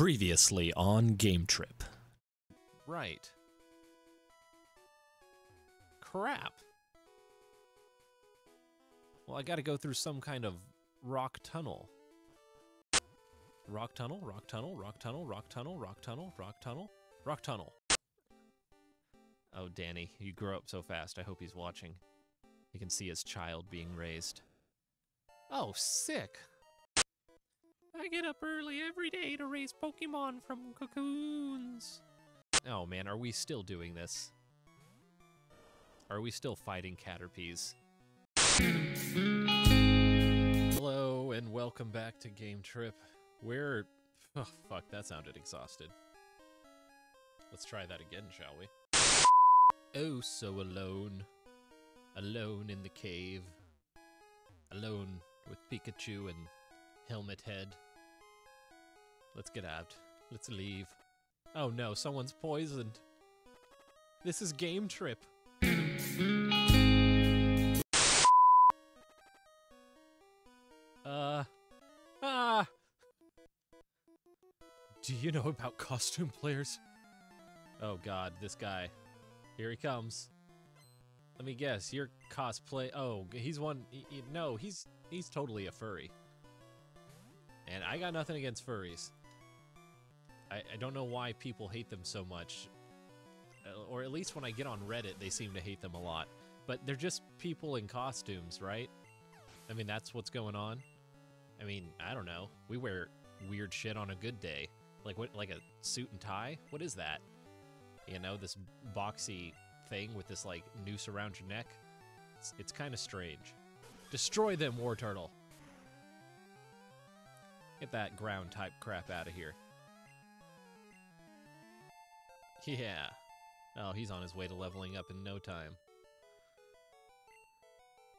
Previously on Game Trip. Right. Crap. Well, I gotta go through some kind of rock tunnel. Rock tunnel, rock tunnel, rock tunnel, rock tunnel, rock tunnel, rock tunnel, rock tunnel. Oh, Danny, you grew up so fast. I hope he's watching. He can see his child being raised. Oh, sick. I get up early every day to raise Pokémon from cocoons. Oh man, are we still doing this? Are we still fighting Caterpies? Hello and welcome back to Game Trip. We're... oh fuck, that sounded exhausted. Let's try that again, shall we? Oh, so alone. Alone in the cave. Alone with Pikachu and Helmet Head. Let's get out. Let's leave. Oh no, someone's poisoned. This is Game Trip. Do you know about costume players? Oh god, this guy. Here he comes. Let me guess, you're cosplay... oh, he's one... no, he's totally a furry. And I got nothing against furries. I don't know why people hate them so much. Or at least when I get on Reddit, they seem to hate them a lot. But they're just people in costumes, right? I mean, that's what's going on. I mean, I don't know. We wear weird shit on a good day. Like what? Like a suit and tie? What is that? You know, this boxy thing with this, like, noose around your neck? It's kind of strange. Destroy them, War Turtle! Get that ground-type crap out of here. Yeah. Oh, he's on his way to leveling up in no time.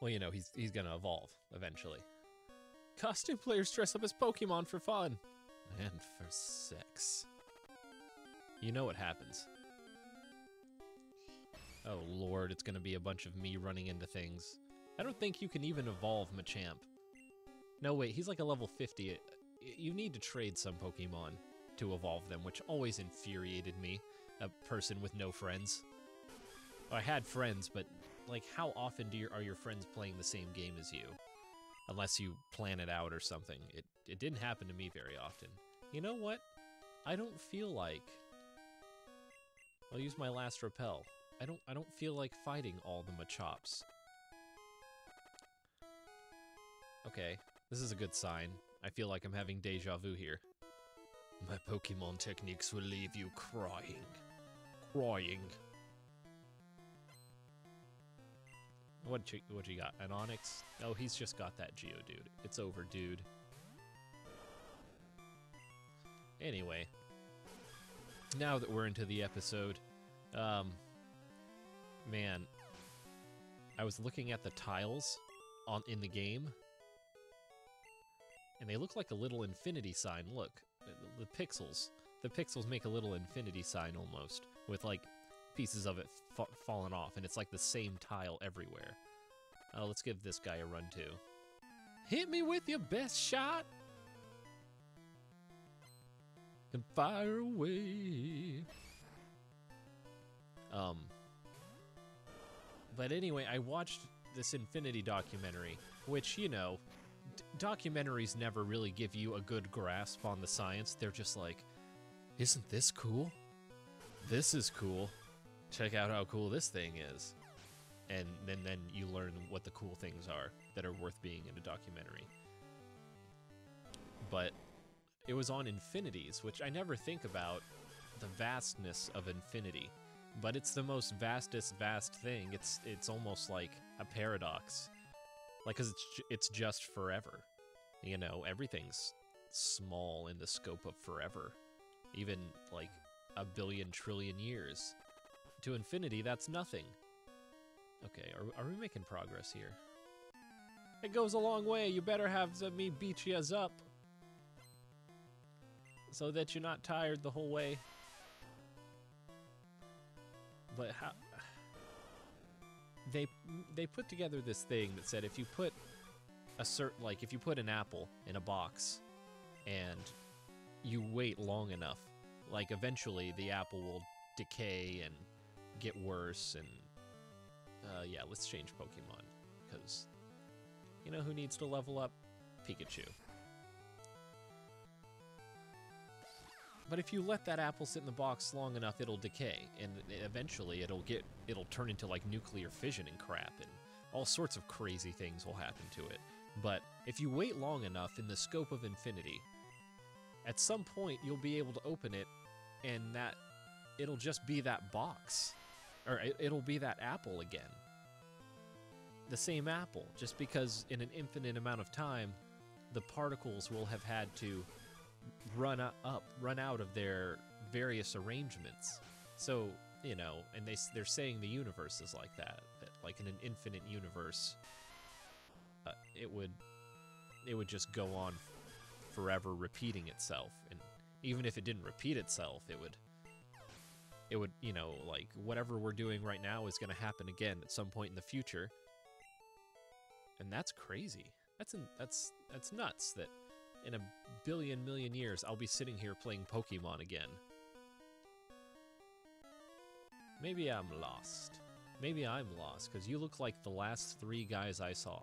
Well, you know, he's gonna evolve, eventually. Costume players dress up as Pokémon for fun! And for sex. You know what happens. Oh lord, it's gonna be a bunch of me running into things. I don't think you can even evolve Machamp. No, wait, he's like a level 50. You need to trade some Pokémon to evolve them, which always infuriated me, a person with no friends. I had friends, but like how often are your friends playing the same game as you? Unless you plan it out or something. It didn't happen to me very often. You know what? I don't feel like... I'll use my last repel. I don't feel like fighting all the Machops. Okay, this is a good sign. I feel like I'm having deja vu here. My Pokémon techniques will leave you crying. Crying. What you got? An Onyx? Oh, he's just got that Geodude. It's over, dude. Anyway. Now that we're into the episode, man, I was looking at the tiles in the game, and they look like a little infinity sign. Look, the pixels. The pixels make a little infinity sign almost, with like pieces of it fallen off, and it's like the same tile everywhere. Oh, let's give this guy a run too. Hit me with your best shot! And fire away! But anyway, I watched this Infinity documentary, which, you know, documentaries never really give you a good grasp on the science. They're just like, isn't this cool? This is cool. Check out how cool this thing is. And then you learn what the cool things are that are worth being in a documentary. But it was on infinities, which I never think about the vastness of infinity. But it's the most vast thing. It's almost like a paradox. Like, because it's just forever. You know, everything's small in the scope of forever. Even, like, 1 billion trillion years. To infinity, that's nothing. Okay, are we making progress here? It goes a long way. You better have me beat you up. So that you're not tired the whole way. But how... They put together this thing that said if you put a certain, like, if you put an apple in a box and you wait long enough, like eventually the apple will decay and get worse. And yeah, let's change Pokemon, because you know who needs to level up? Pikachu. But if you let that apple sit in the box long enough, it'll decay, and eventually it'll turn into like nuclear fission and crap, and all sorts of crazy things will happen to it. But if you wait long enough in the scope of infinity, at some point you'll be able to open it, and that it'll just be that box, or it'll be that apple again. The same apple, just because in an infinite amount of time, the particles will have had to run out of their various arrangements. So, you know, and they're saying the universe is like that, like in an infinite universe, it would just go on forever repeating itself. And even if it didn't repeat itself, it would, you know, like whatever we're doing right now is going to happen again at some point in the future. And that's crazy. That's nuts that in a billion million years, I'll be sitting here playing Pokemon again. Maybe I'm lost. Maybe I'm lost, because you look like the last three guys I saw.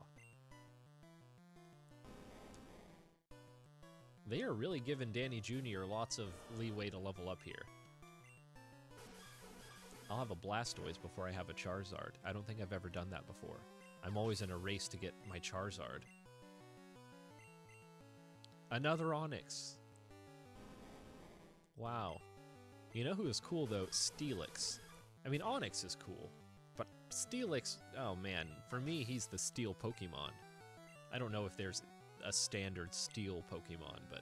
They are really giving Danny Jr. lots of leeway to level up here. I'll have a Blastoise before I have a Charizard. I don't think I've ever done that before. I'm always in a race to get my Charizard. Another Onyx. Wow. You know who is cool though? Steelix. I mean, Onyx is cool, but Steelix, oh man, for me, he's the steel Pokemon. I don't know if there's a standard steel Pokemon, but...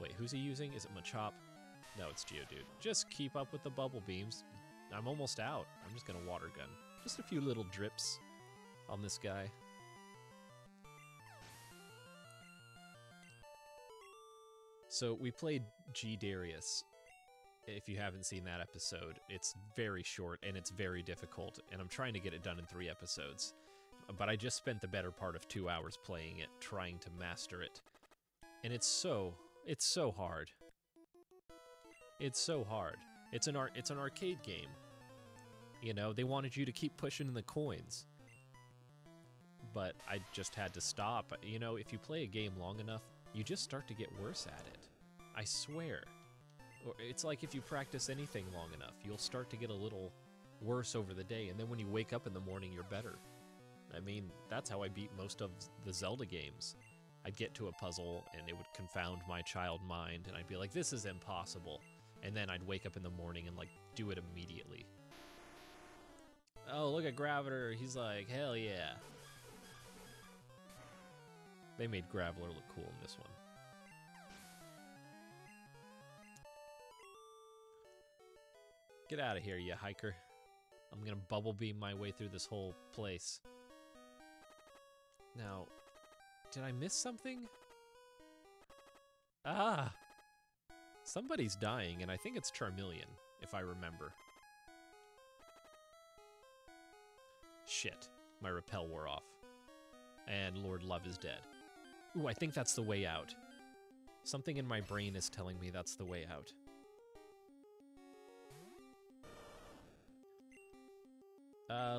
Wait, who's he using? Is it Machop? No, it's Geodude. Just keep up with the bubble beams. I'm almost out. I'm just gonna water gun. Just a few little drips on this guy. So we played G Darius. If you haven't seen that episode, it's very short and it's very difficult, and I'm trying to get it done in 3 episodes. But I just spent the better part of 2 hours playing it, trying to master it. And it's so hard. It's so hard. It's an arcade game. You know, they wanted you to keep pushing the coins. But I just had to stop. You know, if you play a game long enough, you just start to get worse at it. I swear. It's like if you practice anything long enough, you'll start to get a little worse over the day, and then when you wake up in the morning, you're better. I mean, that's how I beat most of the Zelda games. I'd get to a puzzle, and it would confound my child mind, and I'd be like, this is impossible. And then I'd wake up in the morning and, like, do it immediately. Oh, look at Graveler. He's like, hell yeah. They made Graveler look cool in this one. Get out of here, you hiker. I'm gonna bubble beam my way through this whole place. Now, did I miss something? Ah! Somebody's dying, and I think it's Charmeleon, if I remember. Shit, my repel wore off. And Lord Love is dead. Ooh, I think that's the way out. Something in my brain is telling me that's the way out.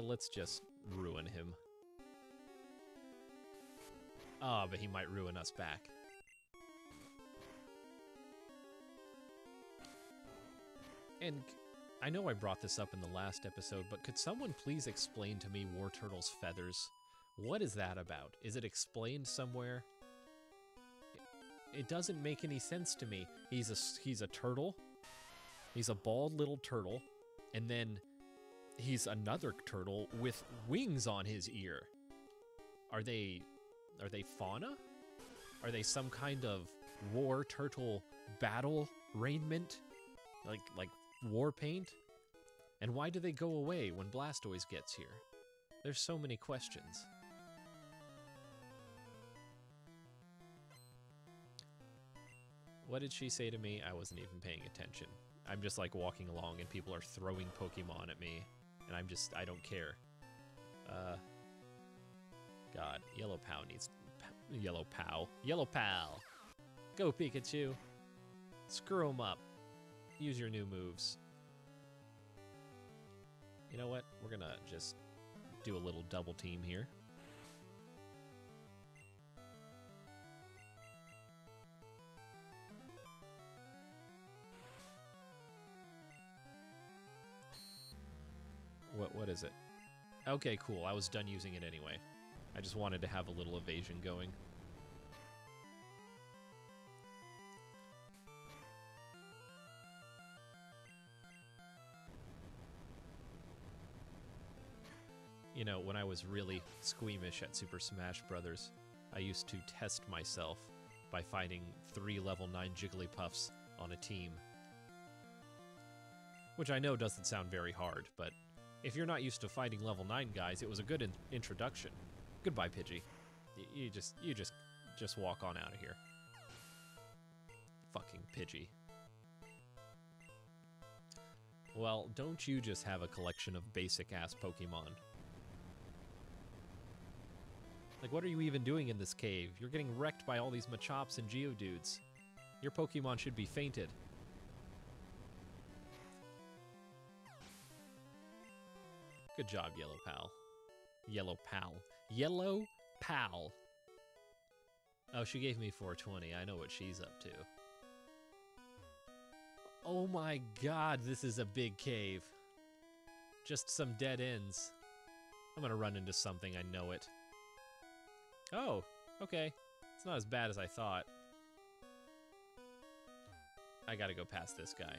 Let's just ruin him. Ah, but he might ruin us back. And I know I brought this up in the last episode, but could someone please explain to me Warturtle's feathers? What is that about? Is it explained somewhere? It doesn't make any sense to me. He's a turtle. He's a bald little turtle. And then he's another turtle with wings on his ear. Are they fauna? Are they some kind of war turtle battle raiment? Like war paint? And why do they go away when Blastoise gets here? There's so many questions. What did she say to me? I wasn't even paying attention. I'm just like walking along and people are throwing Pokemon at me. And I don't care. God, Yellow Pal needs... Yellow Pal. Yellow Pal! Go, Pikachu! Screw them up. Use your new moves. You know what? We're gonna just do a little double team here. What is it? Okay, cool. I was done using it anyway. I just wanted to have a little evasion going. You know, when I was really squeamish at Super Smash Bros., I used to test myself by fighting 3 level 9 Jigglypuffs on a team. Which I know doesn't sound very hard, but if you're not used to fighting level 9 guys, it was a good introduction. Goodbye, Pidgey. You just walk on out of here. Fucking Pidgey. Well, don't you just have a collection of basic-ass Pokemon? Like, what are you even doing in this cave? You're getting wrecked by all these Machops and Geodudes. Your Pokemon should be fainted. Good job, Yellow Pal. Yellow Pal. Yellow Pal. Oh, she gave me 420. I know what she's up to. Oh my god, this is a big cave. Just some dead ends. I'm gonna run into something, I know it. Oh, okay. It's not as bad as I thought. I gotta go past this guy.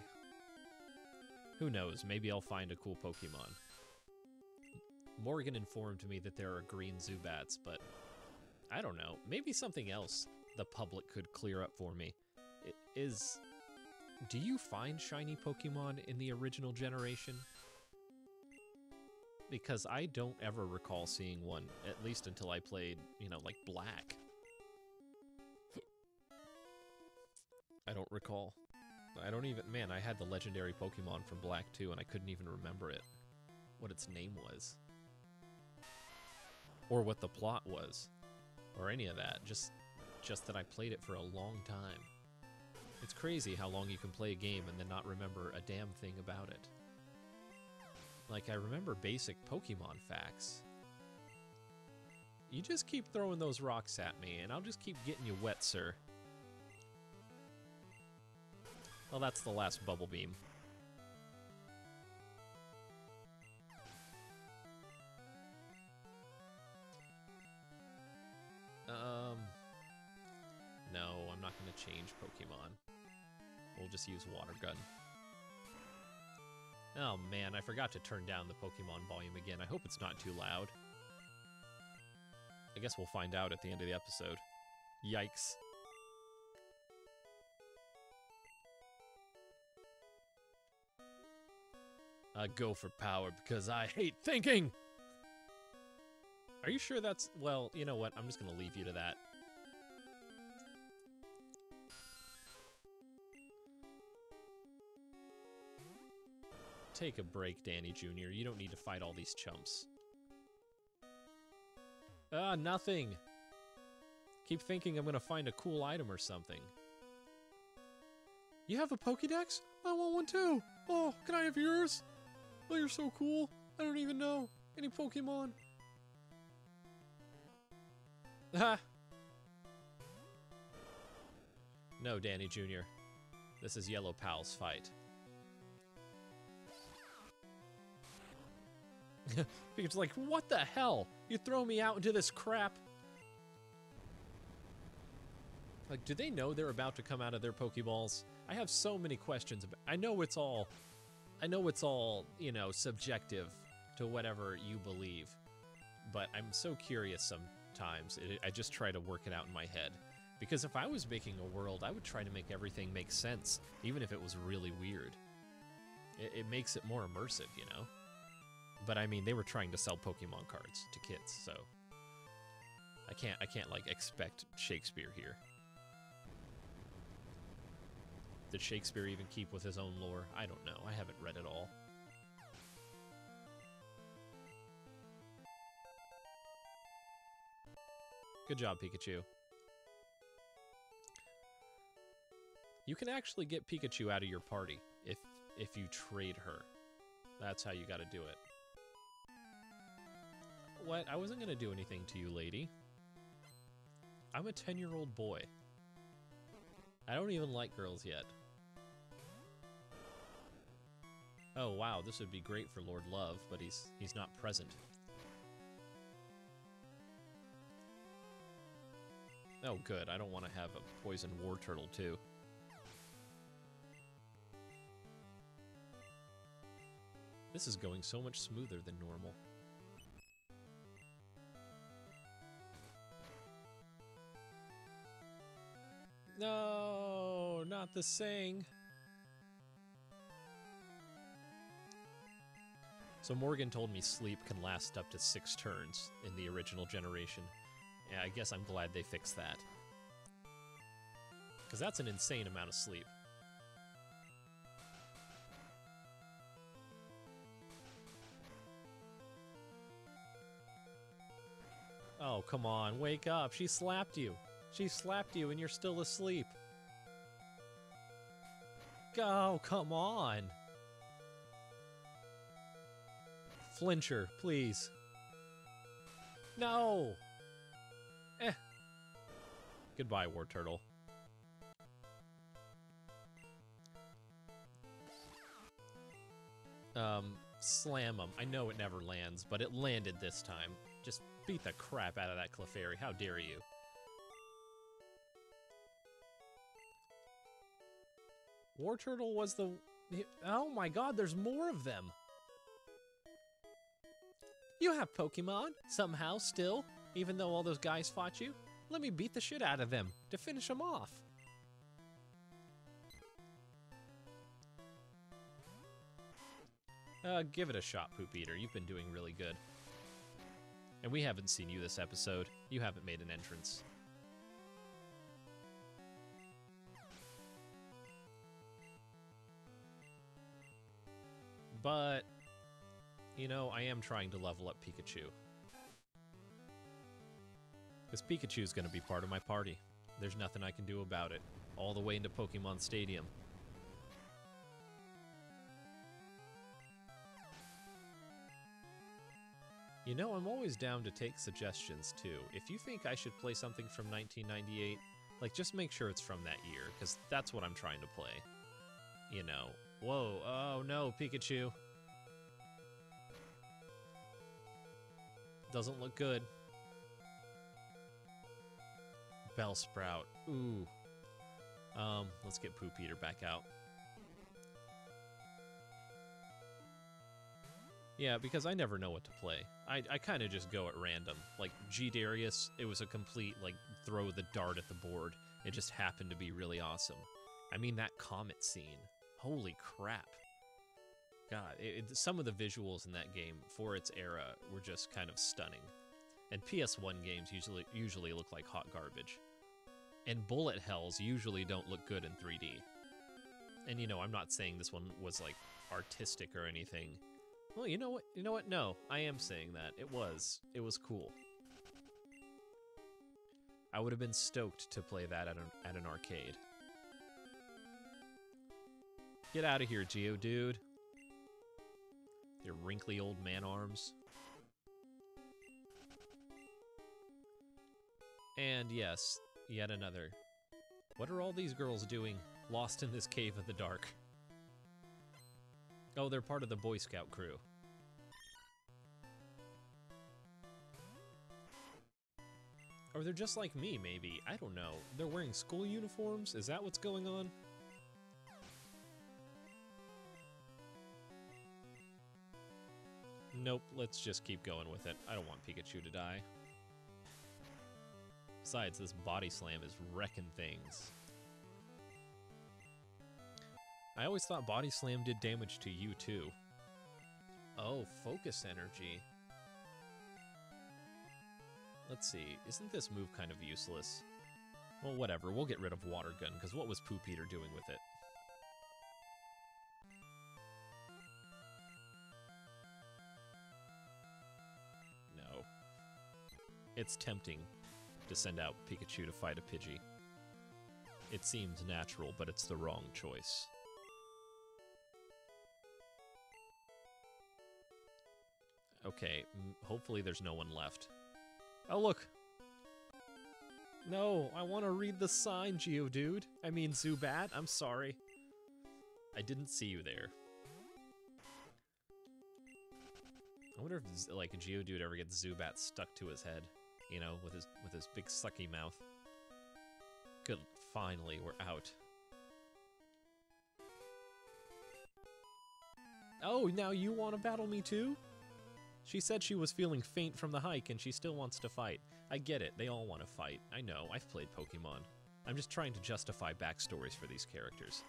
Who knows, maybe I'll find a cool Pokemon. Morgan informed me that there are green Zubats, but I don't know. Maybe something else the public could clear up for me. It is... Do you find shiny Pokemon in the original generation? Because I don't ever recall seeing one, at least until I played, you know, like Black. I don't recall. I don't even... Man, I had the legendary Pokemon from Black 2 and I couldn't even remember it. What its name was. Or what the plot was, or any of that, just that I played it for a long time. It's crazy how long you can play a game and then not remember a damn thing about it. Like, I remember basic Pokemon facts. You just keep throwing those rocks at me, and I'll just keep getting you wet, sir. Well, that's the last Bubble Beam. No, I'm not going to change Pokemon. We'll just use Water Gun. Oh man, I forgot to turn down the Pokemon volume again. I hope it's not too loud. I guess we'll find out at the end of the episode. Yikes. I go for power because I hate thinking! Are you sure that's... Well, you know what? I'm just going to leave you to that. Take a break, Danny Jr. You don't need to fight all these chumps. Ah, nothing! Keep thinking I'm going to find a cool item or something. You have a Pokédex? I want one too! Oh, can I have yours? Oh, you're so cool. I don't even know any Pokémon. Ha! No, Danny Jr. This is Yellow Pal's fight. Pikachu's like, what the hell? You throw me out into this crap. Like, do they know they're about to come out of their Pokeballs? I have so many questions about... I know it's all, you know, subjective to whatever you believe. But I'm so curious sometimes. I just try to work it out in my head. Because if I was making a world, I would try to make everything make sense, even if it was really weird. It makes it more immersive, you know? But I mean, they were trying to sell Pokemon cards to kids, so I can't like expect Shakespeare here. Did Shakespeare even keep with his own lore? I don't know. I haven't read it all. Good job, Pikachu. You can actually get Pikachu out of your party if you trade her. That's how you gotta do it. What? I wasn't gonna do anything to you, lady. I'm a 10-year-old boy. I don't even like girls yet. Oh wow, this would be great for Lord Love, but he's not present. Oh good, I don't want to have a poison Warturtle too. This is going so much smoother than normal. No, not the saying. So Morgan told me sleep can last up to 6 turns in the original generation. Yeah, I guess I'm glad they fixed that. Because that's an insane amount of sleep. Oh, come on, wake up. She slapped you. She slapped you and you're still asleep. Go, come on. Flincher, please. No! Eh. Goodbye, Warturtle. Slam him. I know it never lands, but it landed this time. Just beat the crap out of that Clefairy, how dare you. Warturtle was the... Oh my god, there's more of them! You have Pokémon, somehow, still, even though all those guys fought you. Let me beat the shit out of them, to finish them off. Give it a shot, Poop Eater, you've been doing really good. And we haven't seen you this episode. You haven't made an entrance. But, you know, I am trying to level up Pikachu. Because Pikachu's gonna be part of my party. There's nothing I can do about it. All the way into Pokemon Stadium. You know, I'm always down to take suggestions, too. If you think I should play something from 1998, like, just make sure it's from that year, because that's what I'm trying to play. You know. Whoa, oh no, Pikachu. Doesn't look good. Bellsprout, ooh. Let's get Poop Eater back out. Yeah, because I never know what to play. I kind of just go at random. Like, G Darius, it was a complete, like, throw the dart at the board. It just happened to be really awesome. I mean, that comet scene. Holy crap. God, some of the visuals in that game, for its era, were just kind of stunning. And PS1 games usually look like hot garbage. And bullet hells usually don't look good in 3D. And, you know, I'm not saying this one was, like, artistic or anything. Well, you know what? You know what? No, I am saying that. It was cool. I would have been stoked to play that at an arcade. Get out of here, Geodude. Your wrinkly old man arms. And yes, yet another. What are all these girls doing lost in this cave of the dark? Oh, they're part of the Boy Scout crew. Or they're just like me, maybe. I don't know. They're wearing school uniforms? Is that what's going on? Nope, let's just keep going with it. I don't want Pikachu to die. Besides, this body slam is wrecking things. I always thought Body Slam did damage to you, too. Oh, Focus Energy. Let's see, isn't this move kind of useless? Well, whatever, we'll get rid of Water Gun, because what was Poop Eater doing with it? No. It's tempting to send out Pikachu to fight a Pidgey. It seems natural, but it's the wrong choice. Okay, hopefully there's no one left. Oh, look! No, I want to read the sign, Geodude. I mean, Zubat, I'm sorry. I didn't see you there. I wonder if, like, Geodude ever gets Zubat stuck to his head, you know, with his big sucky mouth. Good, finally, we're out. Oh, now you want to battle me too? She said she was feeling faint from the hike and she still wants to fight. I get it, they all want to fight. I know, I've played Pokemon. I'm just trying to justify backstories for these characters.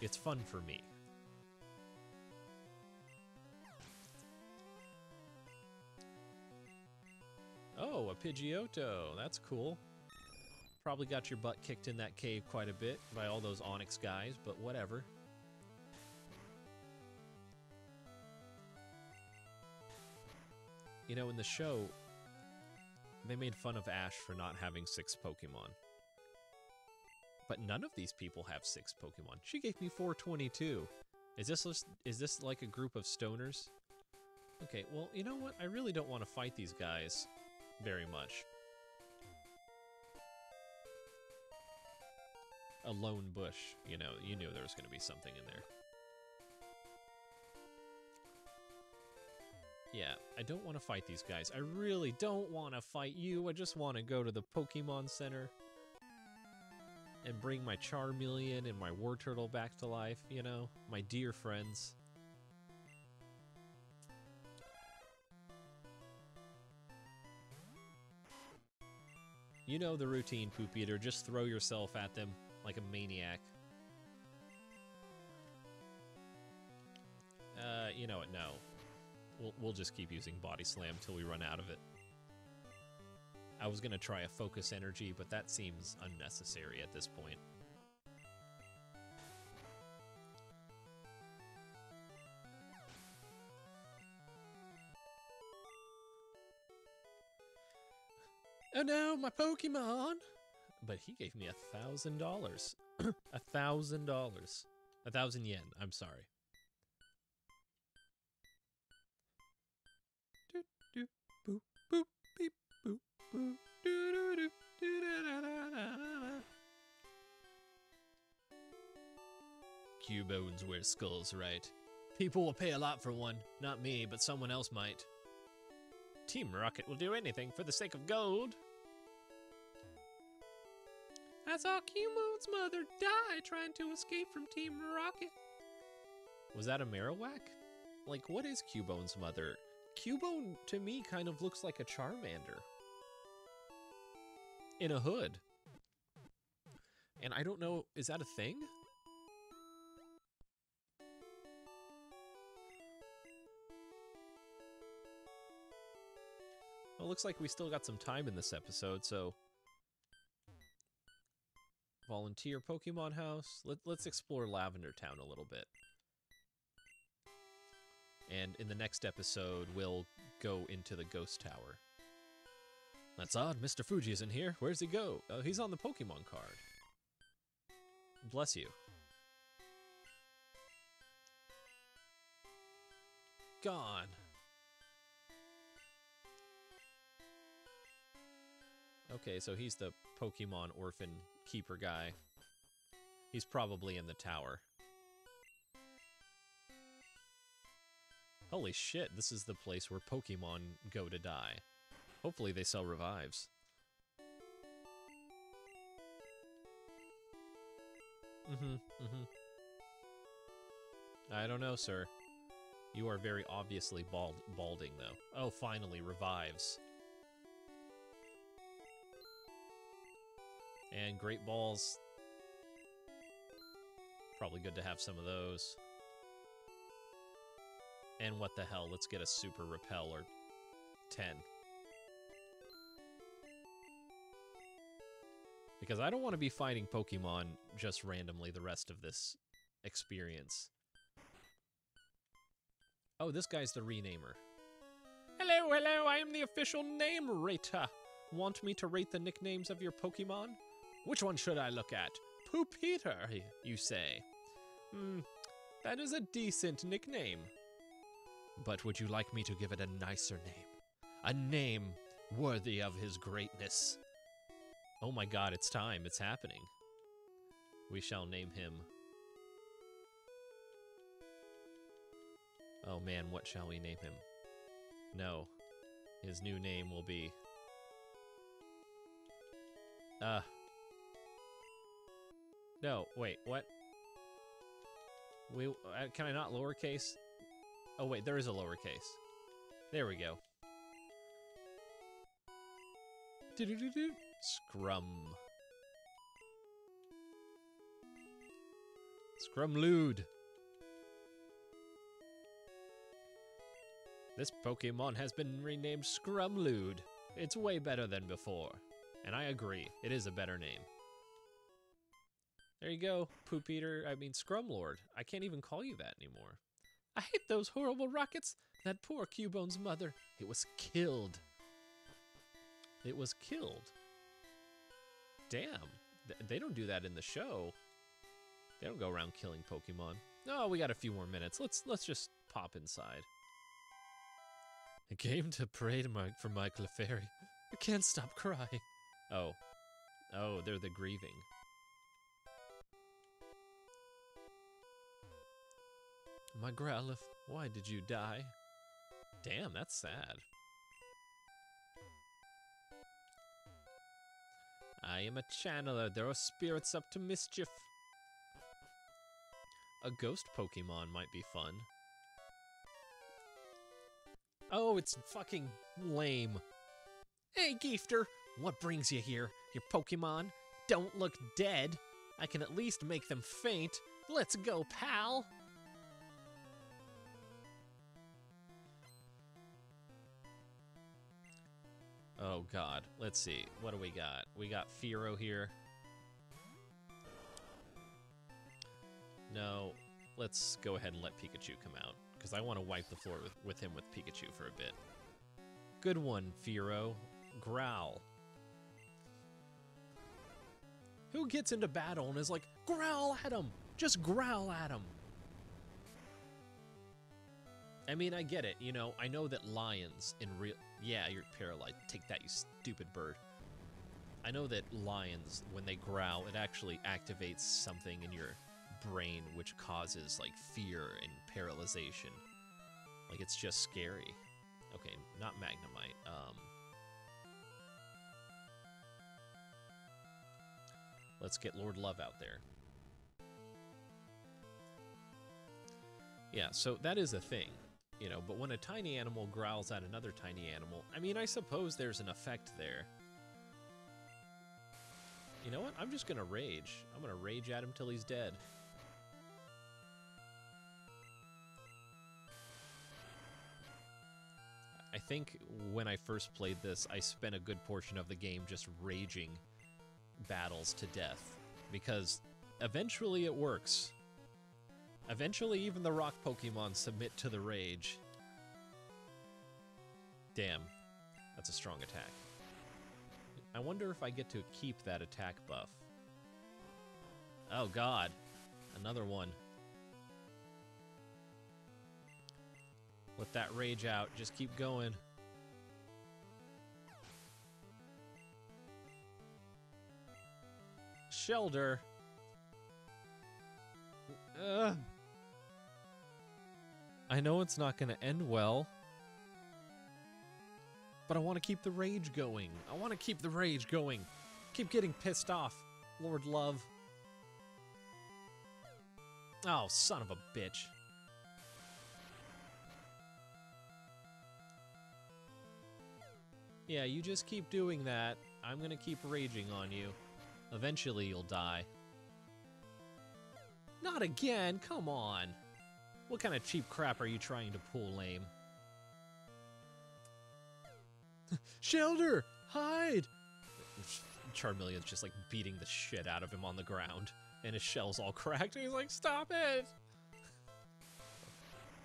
It's fun for me. Oh, a Pidgeotto, that's cool. Probably got your butt kicked in that cave quite a bit by all those Onyx guys, but whatever. You know, in the show, they made fun of Ash for not having 6 Pokemon. But none of these people have 6 Pokemon. She gave me 422. Is this like a group of stoners? Okay, well, you know what? I really don't want to fight these guys very much. A lone bush, you know, you knew there was going to be something in there. Yeah, I don't want to fight these guys. I really don't want to fight you. I just want to go to the Pokemon Center and bring my Charmeleon and my Warturtle back to life, you know? My dear friends. You know the routine, Poop Eater. Just throw yourself at them like a maniac. You know what? No. We'll just keep using Body Slam till we run out of it. I was gonna try a Focus Energy, but that seems unnecessary at this point. Oh no, my Pokemon! But he gave me $1,000. $1,000. 1,000 yen, I'm sorry. Cubones wear skulls, right? People will pay a lot for one. Not me, but someone else might. Team Rocket will do anything for the sake of gold. I saw Cubone's mother die trying to escape from Team Rocket. Was that a Marowak? Like, what is Cubone's mother? Cubone, to me, kind of looks like a Charmander. In a hood. And I don't know, is that a thing? Well, looks like we still got some time in this episode, so... Volunteer Pokemon House. Let's explore Lavender Town a little bit. And in the next episode, we'll go into the Ghost Tower. That's odd, Mr. Fuji is in here. Where's he go? Oh, he's on the Pokemon card. Bless you. Gone. Okay, so he's the Pokemon orphan keeper guy. He's probably in the tower. Holy shit, this is the place where Pokemon go to die. Hopefully they sell revives. I don't know, sir. You are very obviously balding, though. Oh, finally, revives. And Great Balls. Probably good to have some of those. And what the hell, let's get a Super Repel or 10. Because I don't want to be fighting Pokemon just randomly the rest of this experience. Oh, this guy's the renamer. Hello, hello, I am the official name rater. Want me to rate the nicknames of your Pokemon? Which one should I look at? Poopeter, you say. Hmm, that is a decent nickname. But would you like me to give it a nicer name? A name worthy of his greatness. Oh my god, it's time, it's happening. We shall name him. Oh man, what shall we name him? No. His new name will be... No, wait, what? Can I not lowercase? Oh wait, there is a lowercase. There we go. Do-do-do-do. Scrum. Scrumlewd. This Pokémon has been renamed Scrumlewd. It's way better than before. And I agree, it is a better name. There you go, Poopeter, I mean Scrumlord. I can't even call you that anymore. I hate those horrible rockets. That poor Cubone's mother, it was killed. It was killed. Damn, they don't do that in the show. They don't go around killing Pokémon. Oh, we got a few more minutes. Let's just pop inside. I came to pray for my Clefairy. I can't stop crying. Oh. Oh, they're the grieving. My Growlithe, why did you die? Damn, that's sad. I am a channeler. There are spirits up to mischief. A ghost Pokemon might be fun. Oh, it's fucking lame. Hey, Geefter, what brings you here? Your Pokemon don't look dead. I can at least make them faint. Let's go, pal. Oh god, let's see. What do we got? We got Fearow here. No, let's go ahead and let Pikachu come out, because I want to wipe the floor with Pikachu for a bit. Good one, Fearow. Growl. Who gets into battle and is like, growl at him! Just growl at him! I mean, I get it, you know, I know that lions in real... Yeah, you're paralyzed. Take that, you stupid bird. I know that lions, when they growl, it actually activates something in your brain which causes, like, fear and paralyzation. Like, it's just scary. Okay, not Magnemite. Let's get Lord Love out there. Yeah, so that is a thing, you know, but when a tiny animal growls at another tiny animal, I mean, I suppose there's an effect there. You know what? I'm just gonna rage. I'm gonna rage at him till he's dead. I think when I first played this, I spent a good portion of the game just raging battles to death, because eventually it works. Eventually even the rock Pokemon submit to the rage. Damn, that's a strong attack. I wonder if I get to keep that attack buff. Oh god, another one. Let that rage out, just keep going. Shellder. I know it's not gonna end well, but I want to keep the rage going. I want to keep the rage going. Keep getting pissed off, Lord Love. Oh, son of a bitch. Yeah, you just keep doing that. I'm gonna keep raging on you. Eventually you'll die. Not again, come on. What kind of cheap crap are you trying to pull, lame? Shellder! Hide! Charmeleon's just like beating the shit out of him on the ground, and his shell's all cracked, and he's like, stop it!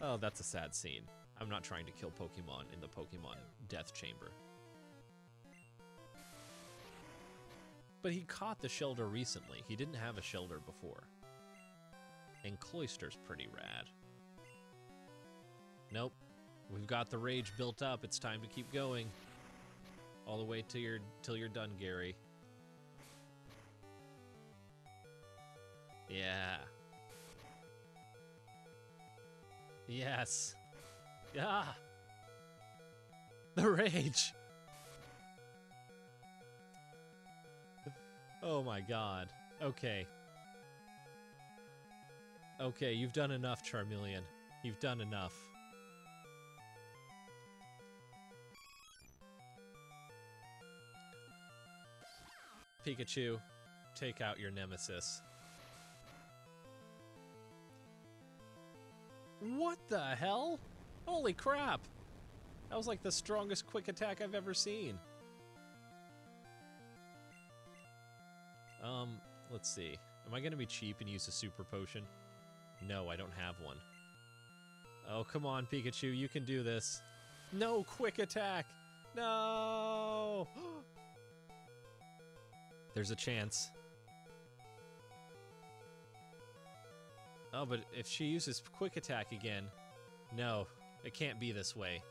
Oh, that's a sad scene. I'm not trying to kill Pokemon in the Pokemon Death Chamber. But he caught the Shellder recently. He didn't have a Shellder before. And Cloyster's pretty rad. Nope. We've got the rage built up. It's time to keep going. All the way till you're done, Gary. Yeah. Yes. Ah! The rage! Oh my god. Okay. Okay, you've done enough, Charmeleon. You've done enough. Pikachu, take out your nemesis. What the hell? Holy crap! That was like the strongest quick attack I've ever seen. Let's see. Am I gonna be cheap and use a super potion? No, I don't have one. Oh, come on, Pikachu, you can do this. No, quick attack! No! There's a chance. Oh, but if she uses quick attack again... No, it can't be this way.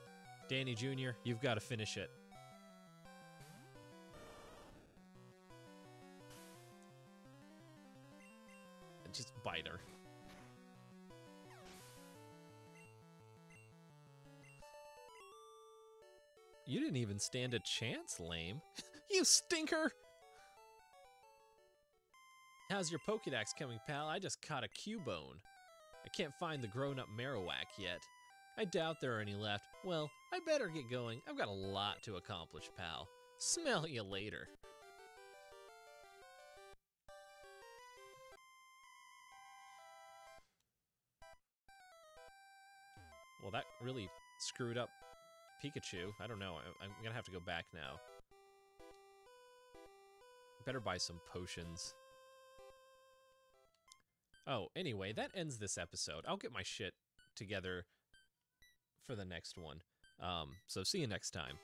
Danny Jr., you've got to finish it. Just bite her. You didn't even stand a chance, lame. You stinker! How's your Pokédex coming, pal? I just caught a Cubone. I can't find the grown-up Marowak yet. I doubt there are any left. Well, I better get going. I've got a lot to accomplish, pal. Smell you later. Well, that really screwed up Pikachu. I don't know. I'm gonna have to go back now. Better buy some potions. Oh, anyway, that ends this episode. I'll get my shit together for the next one. So see you next time.